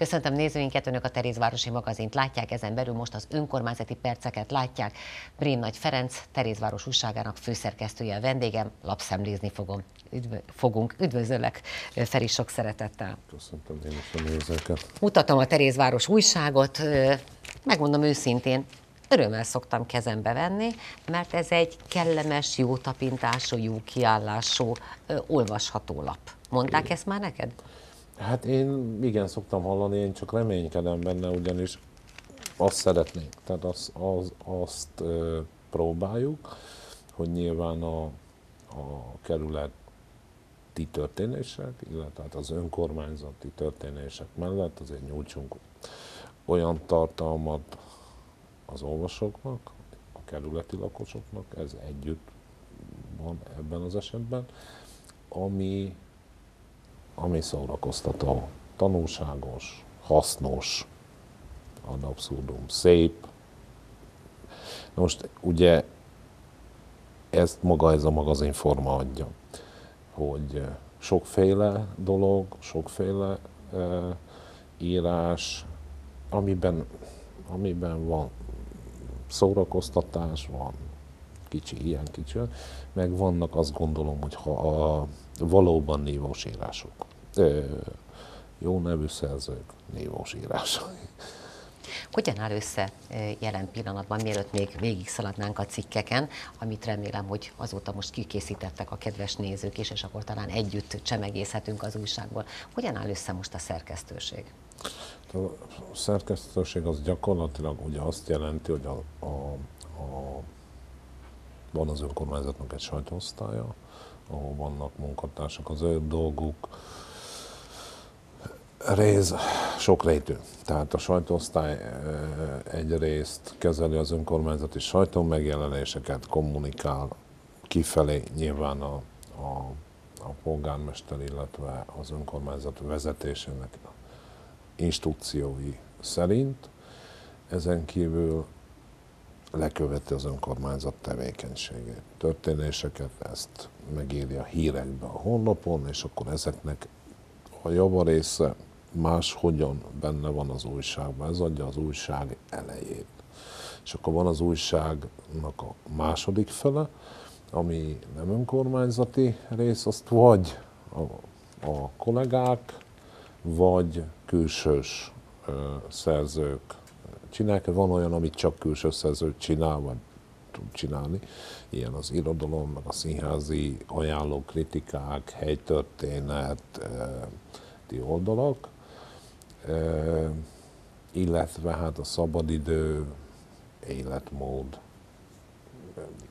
Köszöntöm nézőinket, önök a Terézvárosi Magazint látják, ezen belül most az önkormányzati perceket látják. Brém Nagy Ferenc, Terézváros Újságának főszerkesztője a vendégem, lapszemlézni fogunk. Üdvözöllek, Feri, sok szeretettel. Köszöntöm én is a nézőket. Mutatom a Terézváros Újságot, megmondom őszintén, örömmel szoktam kezembe venni, mert ez egy kellemes, jó tapintású, jó kiállású, olvasható lap. Mondták ezt már neked? Hát én igen szoktam hallani, én csak reménykedem benne, ugyanis azt szeretnénk. Tehát azt próbáljuk, hogy nyilván a kerületi történések, illetve az önkormányzati történések mellett azért nyújtsunk olyan tartalmat az olvasóknak, a kerületi lakosoknak, ez együtt van ebben az esetben, ami szórakoztató, tanulságos, hasznos, ad abszurdum, szép. Most ugye ezt maga ez a magazinforma adja, hogy sokféle dolog, sokféle írás, amiben van szórakoztatás, van kicsi ilyen, kicsi, meg vannak, azt gondolom, hogy ha valóban nívós írások. Jó nevű szerzők, nívós írások. Hogyan áll össze jelen pillanatban, mielőtt még végigszaladnánk a cikkeken, amit remélem, hogy azóta most kikészítettek a kedves nézők is, és akkor talán együtt csemegészhetünk az újságból. Hogyan áll össze most a szerkesztőség? A szerkesztőség az gyakorlatilag ugye azt jelenti, hogy van az önkormányzatnak egy sajtóosztálya, ahol vannak munkatársak, az ő dolguk sokrétű. Tehát a sajtóosztály egyrészt kezeli az önkormányzati sajtó megjelenéseket, kommunikál kifelé nyilván a polgármester, illetve az önkormányzat vezetésének instrukciói szerint. Ezen kívül leköveti az önkormányzat tevékenységét, történéseket, ezt megírja hírekbe a honlapon, és akkor ezeknek a java része máshogyan benne van az újságban, ez adja az újság elejét. És akkor van az újságnak a második fele, ami nem önkormányzati rész, azt vagy a kollégák, vagy külsős szerzők csinálják, van olyan, amit csak külső szerző csinál, vagy tud csinálni. Ilyen az irodalom, meg a színházi ajánló kritikák, helytörténeti oldalak, illetve hát a szabadidő, életmód.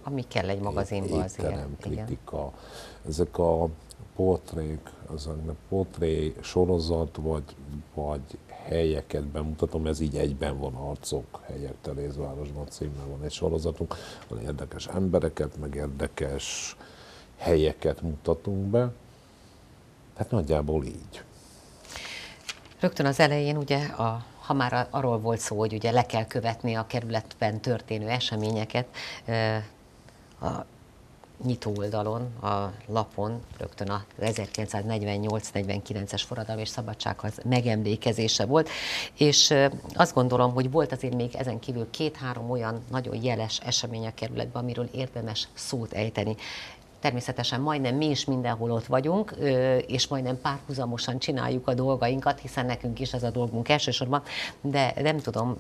Ami kell egy magazinban az ilyen. Kritika. Ezek a portrék, ezeknek portré sorozat, vagy helyeket bemutatom, ez így egyben van, arcok, helyek Terézvárosban címmel van egy sorozatunk, ahol érdekes embereket, meg érdekes helyeket mutatunk be. Hát nagyjából így. Rögtön az elején ugye ha már arról volt szó, hogy ugye le kell követni a kerületben történő eseményeket, a nyitó oldalon, a lapon, rögtön a 1948-49-es forradalom és szabadságharc megemlékezése volt, és azt gondolom, hogy volt azért még ezen kívül két-három olyan nagyon jeles esemény a kerületben, amiről érdemes szót ejteni. Természetesen majdnem mi is mindenhol ott vagyunk, és majdnem párhuzamosan csináljuk a dolgainkat, hiszen nekünk is ez a dolgunk elsősorban, de nem tudom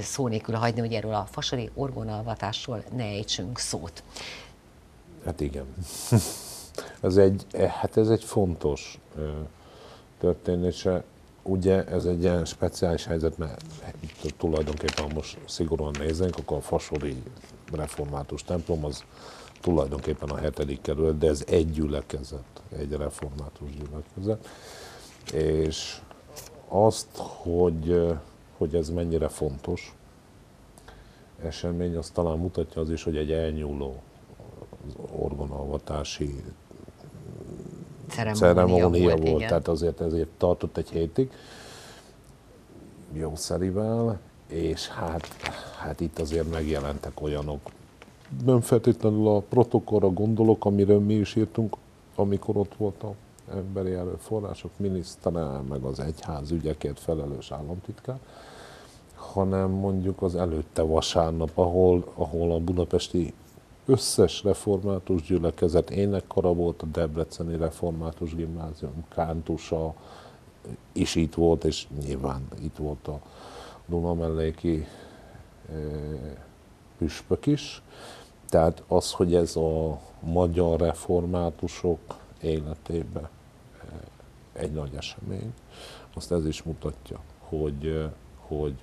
szó nélkül hagyni, hogy erről a fasori orgonalvatásról ne ejtsünk szót. Hát igen. ez egy fontos történése. Ugye ez egy ilyen speciális helyzet, mert tulajdonképpen most szigorúan nézünk, akkor a fasori református templom az tulajdonképpen a 7. kerület, de ez egy gyülekezet, egy református gyülekezet. És azt, hogy ez mennyire fontos esemény, azt talán mutatja az is, hogy egy elnyúló orgonalvatási ceremónia volt. Igen. Tehát ezért tartott egy hétig, jószerivel, és hát itt azért megjelentek olyanok, nem feltétlenül a protokollra gondolok, amiről mi is írtunk, amikor ott volt a emberi erőforrások minisztere, meg az egyház ügyekért felelős államtitkár, hanem mondjuk az előtte vasárnap, ahol a budapesti összes református gyülekezet énekkara volt, a debreceni református gimnázium kántusa is itt volt, és nyilván itt volt a Dunamelleki püspök is. Tehát az, hogy ez a magyar reformátusok életében egy nagy esemény, azt ez is mutatja,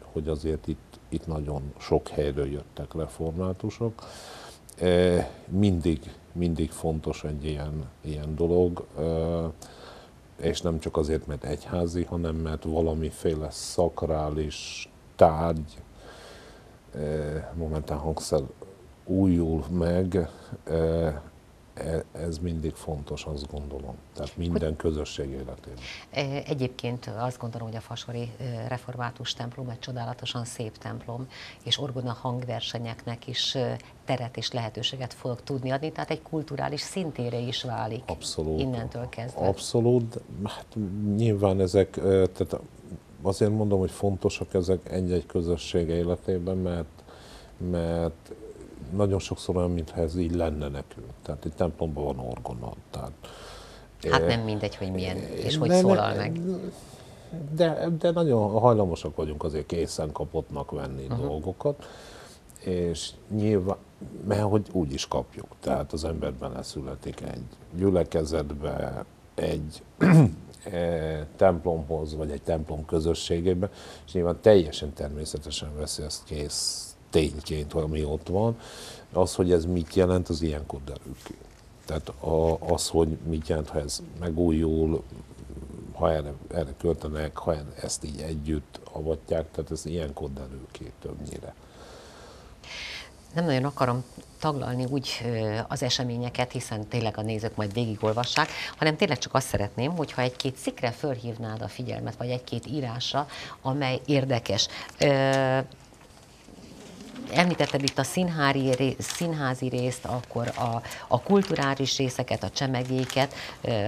hogy azért itt nagyon sok helyről jöttek reformátusok. Mindig fontos egy ilyen dolog, és nem csak azért, mert egyházi, hanem mert valamiféle szakrális tárgy, momentán hangszer újul meg, ez mindig fontos, azt gondolom. Tehát minden közösség életében. Egyébként azt gondolom, hogy a fasori református templom egy csodálatosan szép templom, és orgona hangversenyeknek is teret és lehetőséget fog tudni adni, tehát egy kulturális szintére is válik. Abszolút, innentől kezdve. Abszolút, hát nyilván ezek, tehát azért mondom, hogy fontosak ezek egy-egy közösség életében, mert nagyon sokszor olyan, mintha ez így lenne nekünk. Tehát egy templomban van orgona. Tehát, hát nem mindegy, hogy milyen és hogy szólal meg. De nagyon hajlamosak vagyunk azért készen kapottnak venni dolgokat, és nyilván, mert hogy úgy is kapjuk. Tehát az ember beleszületik egy gyülekezetbe, egy templomhoz, vagy egy templom közösségébe, és nyilván teljesen természetesen veszi ezt kész tényként, ami ott van. Az, hogy ez mit jelent, az ilyenkor derül ki. Tehát az, hogy mit jelent, ha ez megújul, ha erre költenek, ha ezt így együtt avatják, tehát ez ilyenkor derül ki többnyire. Nem nagyon akarom taglalni úgy az eseményeket, hiszen tényleg a nézők majd végigolvassák, hanem tényleg csak azt szeretném, hogyha egy-két cikkre fölhívnád a figyelmet, vagy egy-két írásra, amely érdekes. Említetted itt a színházi részt, akkor a kulturális részeket, a csemegéket,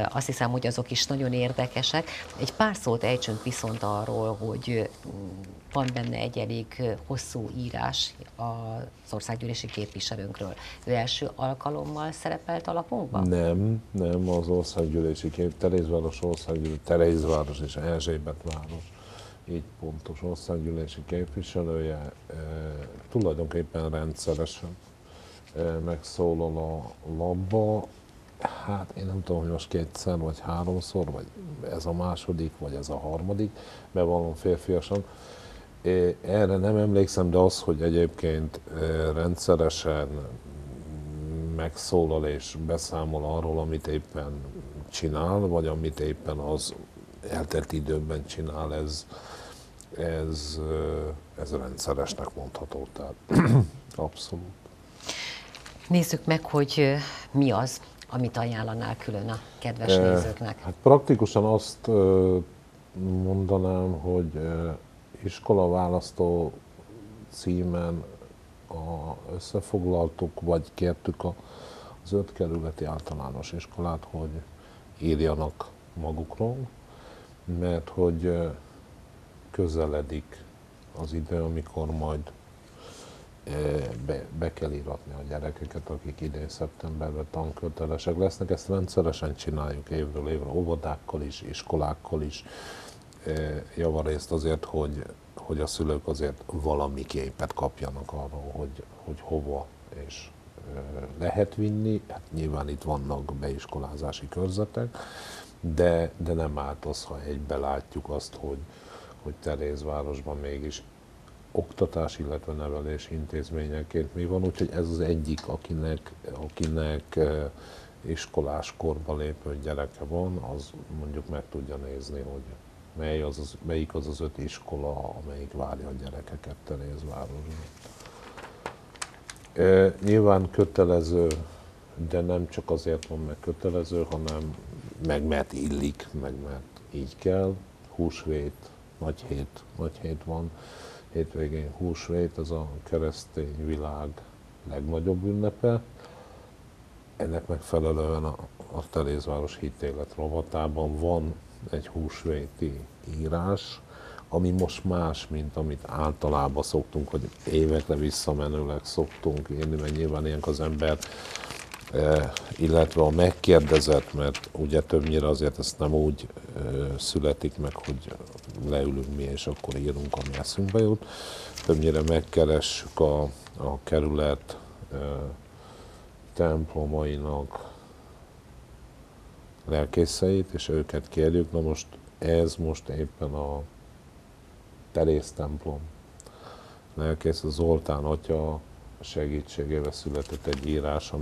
azt hiszem, hogy azok is nagyon érdekesek. Egy pár szót ejtsünk viszont arról, hogy van benne egy elég hosszú írás az országgyűlési képviselőnkről. Ő első alkalommal szerepelt a lapunkban? Nem, az országgyűlési Terézváros és Erzsébetváros, így pontos országgyűlési képviselője, tulajdonképpen rendszeresen megszólal a labba. Hát én nem tudom, hogy most kétszer, vagy háromszor, vagy ez a második, vagy ez a harmadik, bevallom férfiasan. Erre nem emlékszem, de az, hogy egyébként rendszeresen megszólal és beszámol arról, amit éppen csinál, vagy amit éppen az eltelt időben csinál, ez rendszeresnek mondható, tehát abszolút. Nézzük meg, hogy mi az, amit ajánlanál külön a kedves nézőknek. Hát praktikusan azt mondanám, hogy iskolaválasztó címen összefoglaltuk, vagy kértük az 5 kerületi általános iskolát, hogy írjanak magukról, mert hogy közeledik az idő, amikor majd be kell íratni a gyerekeket, akik idén szeptemberben tankötelesek lesznek. Ezt rendszeresen csináljuk évről évre, óvodákkal is, iskolákkal is, javarészt azért, hogy a szülők azért valami képet kapjanak arról, hogy hova és lehet vinni. Hát nyilván itt vannak beiskolázási körzetek, de nem állt az, ha egybe látjuk azt, hogy Terézvárosban mégis oktatás, illetve nevelési intézményeként mi van, úgyhogy ez az egyik, akinek iskolás korba lépő gyereke van, az mondjuk meg tudja nézni, hogy melyik az az 5 iskola, amelyik várja a gyerekeket Terézvárosban. Nyilván kötelező, de nem csak azért van meg kötelező, hanem meg mert illik, meg mert így kell. Húsvét, nagy hét van, hétvégén húsvét, ez a keresztény világ legnagyobb ünnepe. Ennek megfelelően a Terézváros hitélet rovatában van egy húsvéti írás, ami most más, mint amit általában szoktunk, hogy évekre visszamenőleg szoktunk írni, mert nyilván ilyenkor az ember, illetve a megkérdezett, mert ugye többnyire azért ezt nem úgy születik meg, hogy leülünk mi és akkor írunk, ami eszünkbe jut. Többnyire megkeressük a kerület templomainak lelkészeit, és őket kérjük. Na most ez most éppen a Teréz templom lelkész, a Zoltán atya segítségével született egy írás,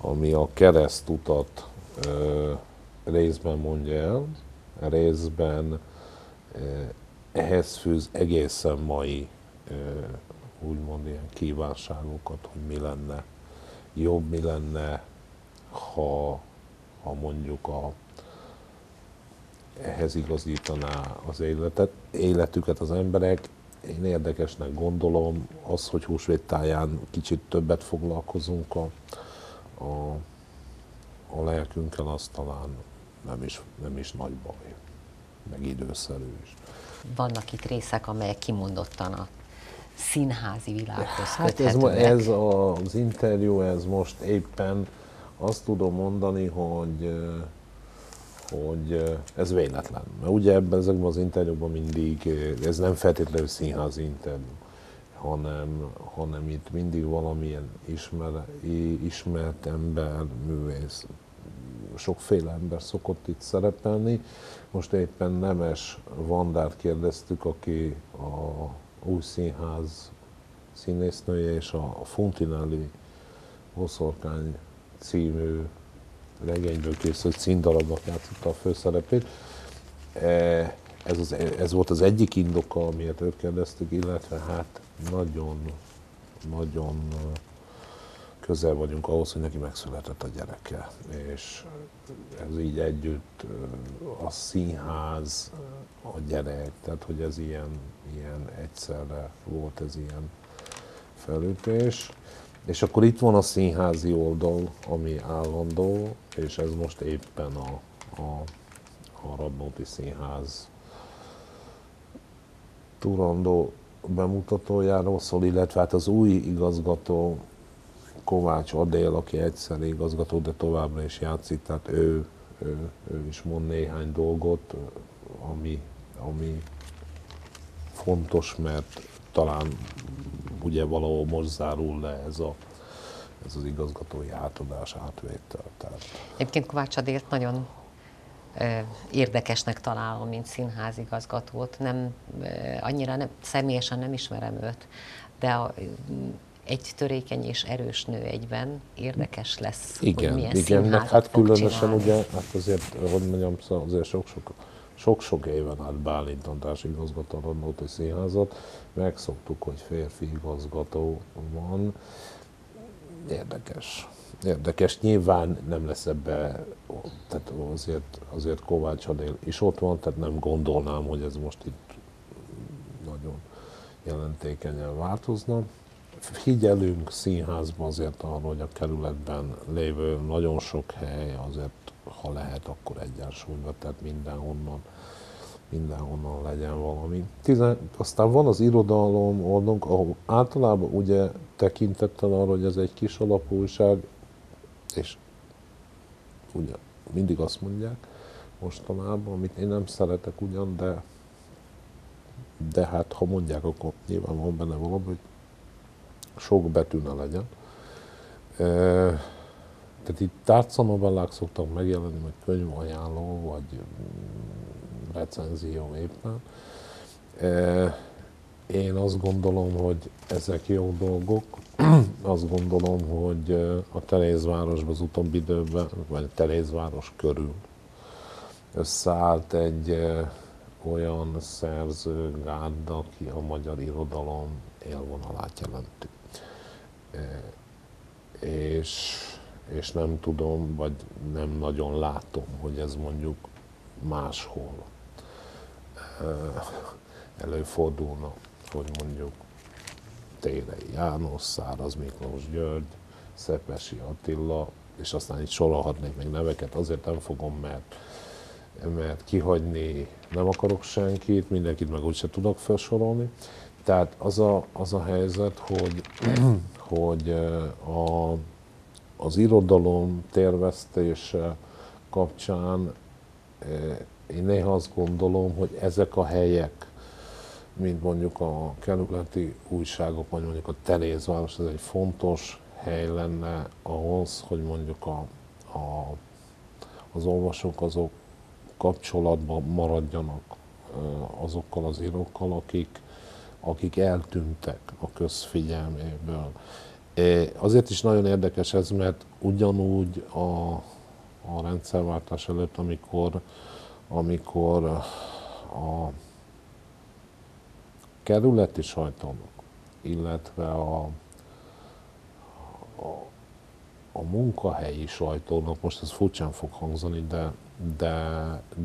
ami a keresztutat részben mondja el, részben ehhez fűz egészen mai úgymond ilyen kívánságokat, hogy mi lenne jobb, mi lenne, ha mondjuk ehhez igazítaná az életüket az emberek. Én érdekesnek gondolom az, hogy húsvét táján kicsit többet foglalkozunk a lelkünkkel, az talán nem is nagy baj, meg időszerű is. Vannak itt részek, amelyek kimondottan a színházi világhoz köthetőnek. Ez az interjú, ez most éppen azt tudom mondani, hogy ez véletlen. Mert ugye ezekben az interjúkban mindig, ez nem feltétlenül színházi interjú, hanem itt mindig valamilyen ismert ember, művész, sokféle ember szokott itt szerepelni. Most éppen Nemes Vandát kérdeztük, aki a Új Színház színésznője, és a Fontinelli Boszorkány című regényből készült színdarabnak játszotta a főszerepét. Ez volt az egyik indoka, amiért őt kérdeztük, illetve hát nagyon közel vagyunk ahhoz, hogy neki megszületett a gyereke. És ez így együtt, a színház, a gyerek, tehát hogy ez ilyen egyszerre volt, ez ilyen felütés. És akkor itt van a színházi oldal, ami állandó, és ez most éppen a Radnóti Színház turandó bemutatójáról szól, illetve hát az új igazgató, Kovács Adél, aki egyszer igazgató, de továbbra is játszik, tehát ő is mond néhány dolgot, ami fontos, mert talán ugye valahol most zárul le ez az igazgatói átadás, átvétel. Tehát... Egyébként Kovács Adélt nagyon érdekesnek találom, mint színházigazgatót. Annyira személyesen nem ismerem őt, de egy törékeny és erős nő egyben, érdekes lesz, igen, hogy milyen színházat fog hát különösen csinálni. Ugye, hát azért, hogy mondjam, azért sok-sok éven át Bálint András igazgató a Radnóti Színházat, megszoktuk, hogy férfi igazgató van. Érdekes. Nyilván nem lesz ebbe, tehát azért Kovács Adél is ott van, tehát nem gondolnám, hogy ez most itt nagyon jelentékenyen változna. Figyelünk színházban azért arra, hogy a kerületben lévő nagyon sok hely azért, ha lehet, akkor egyensúlyba, tehát mindenhonnan legyen valami. Aztán van az irodalom oldalunk, ahol általában ugye tekintettel arra, hogy ez egy kis alapú újság, és ugye mindig azt mondják mostanában, amit én nem szeretek ugyan, de hát ha mondják, akkor nyilván van benne valami, hogy sok betű ne legyen. Tehát itt tárcanovellák szoktak megjelenni, vagy könyvajánló, vagy recenzió éppen. Én azt gondolom, hogy ezek jó dolgok. Azt gondolom, hogy a Terézvárosban az utóbbi időben, vagy a Terézváros körül összeállt egy olyan szerzőgárda, aki a magyar irodalom élvonalát jelenti. És nem tudom, vagy nem nagyon látom, hogy ez mondjuk máshol előfordulna, hogy mondjuk Térei János, Száraz Miklós György, Szepesi Attila és aztán itt sorolhatnék még neveket, azért nem fogom, mert kihagyni nem akarok senkit, mindenkit meg úgyse tudok felsorolni. Tehát az a helyzet, hogy az irodalom terveztése kapcsán én néha azt gondolom, hogy ezek a helyek, mint mondjuk a kerületi újságok, vagy mondjuk a Terézváros, ez egy fontos hely lenne ahhoz, hogy mondjuk az olvasók azok kapcsolatban maradjanak azokkal az írókkal, akik eltűntek a közfigyelméből. Azért is nagyon érdekes ez, mert ugyanúgy a rendszerváltás előtt, amikor a kerületi sajtónak, illetve a munkahelyi sajtónak, most ez furcsán fog hangzani,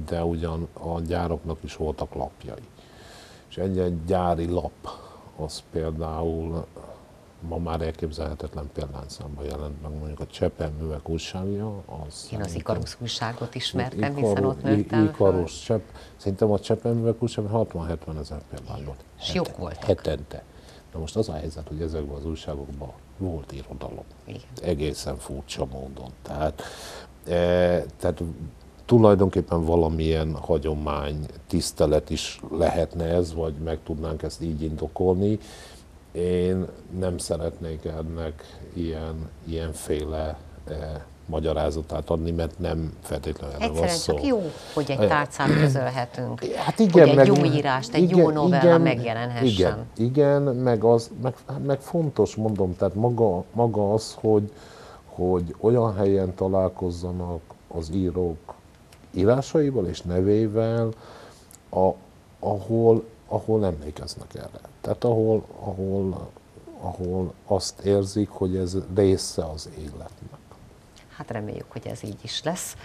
de ugyan a gyároknak is voltak lapjai. És egy gyári lap, az például ma már elképzelhetetlen példányszámban jelent meg, mondjuk a Csepel Művek újságja. Én az Ikarus újságot ismertem, hiszen ott nőttem. Ikarus, szerintem a Csepel Művek újság 60-70 000 példány volt. És jók voltak. Hetente. Na most az a helyzet, hogy ezekben az újságokban volt irodalom. Igen. Egészen furcsa módon. Tehát tulajdonképpen valamilyen hagyomány, tisztelet is lehetne ez, vagy meg tudnánk ezt így indokolni. Én nem szeretnék ennek ilyenféle magyarázatát adni, mert nem feltétlenül erre van szó. Egyszerűen csak jó, hogy egy tárcán közölhetünk, hát igen, hogy egy jó írást, egy jó novella megjelenhessen. Igen, meg fontos, mondom, tehát maga az, hogy olyan helyen találkozzanak az írók írásaival és nevével, ahol emlékeznek erre. Tehát ahol azt érzik, hogy ez része az életnek. Hát reméljük, hogy ez így is lesz,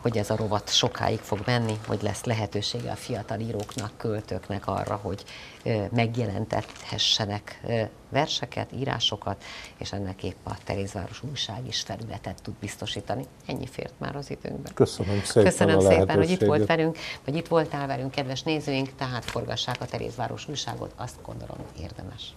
hogy ez a rovat sokáig fog menni, hogy lesz lehetősége a fiatal íróknak, költőknek arra, hogy megjelentethessenek verseket, írásokat, és ennek épp a Terézváros Újság is felületet tud biztosítani. Ennyi fért már az időnkben. Köszönöm szépen, hogy itt volt velünk, vagy itt voltál velünk, kedves nézőink, tehát forgassák a Terézváros Újságot, azt gondolom érdemes.